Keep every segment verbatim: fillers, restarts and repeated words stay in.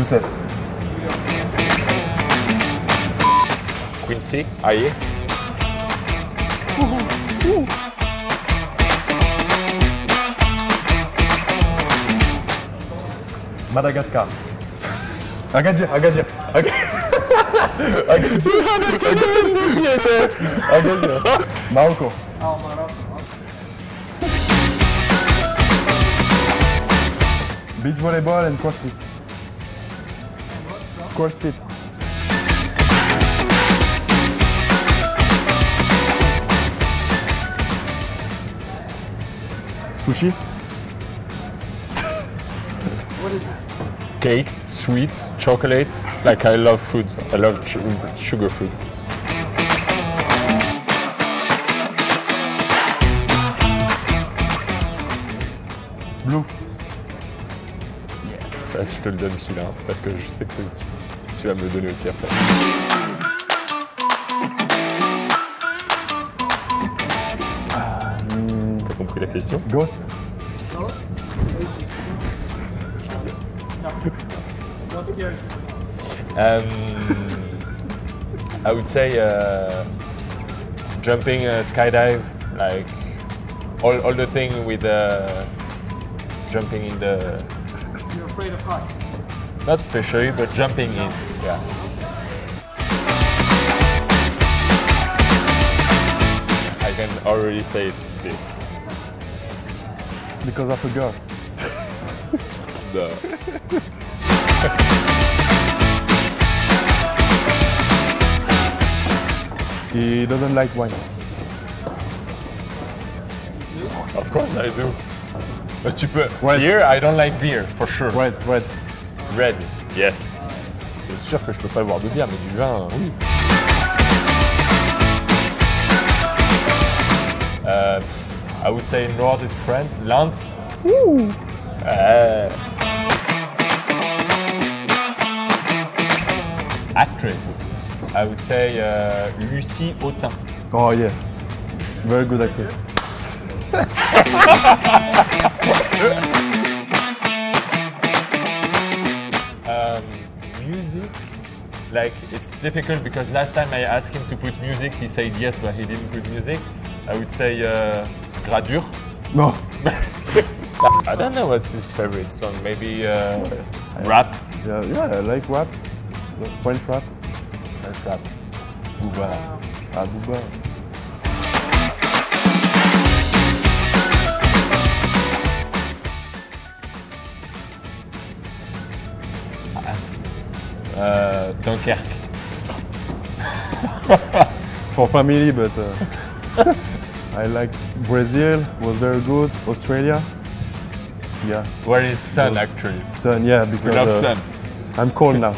Youssef. Quincy Aye. Madagascar. Agadir, Agadir. Agadir. Do you have a Canadian this year there? Agadir. Morocco. Oh, Morocco. Beach volleyball and CrossFit. CrossFit. Sushi. What is that? Cakes, sweets, chocolate. Like I love food. I love sugar food. Blue. Ça, je te le donne celui-là, parce que je sais que tu vas me le donner aussi après. Um, T'as compris la question? Ghost. Ghost. What's yours? Um, I would say uh, jumping, uh, skydive, like all all the thing with uh, jumping in the. You're afraid of heights? Not especially, but jumping in, yeah. I can already say this. Because I forgot. No. He doesn't like wine. Of course I do. But tu peux. Red. Beer, I don't like beer, for sure. Red, red. Red, yes. C'est sûr que je peux pas boire de bière, mais du vin, oui. Uh, I would say North of France, Lance. Ooh. Uh, actress, I would say uh, Lucie Autin. Oh yeah, very good actress. um, music, like it's difficult because last time I asked him to put music, he said yes, but he didn't put music. I would say uh, Gradur. No. I don't know what's his favorite song. Maybe uh, I, rap. Yeah, yeah, I like rap. French rap. French rap. Booba. Ah, Booba. Uh, Dunkerque. For family, but uh, I like Brazil, was very good. Australia, yeah. Where is sun was, actually? Sun, yeah, because we love uh, sun. I'm cold now.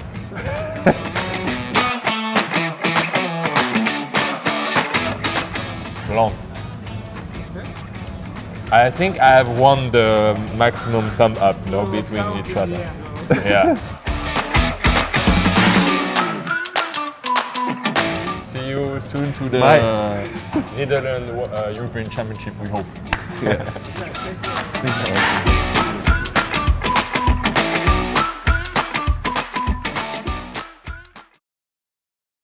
Long. I think I have won the maximum thumb up, no, between each other. Yeah. Soon to the uh, Netherlands uh, European Championship, we hope. Yeah.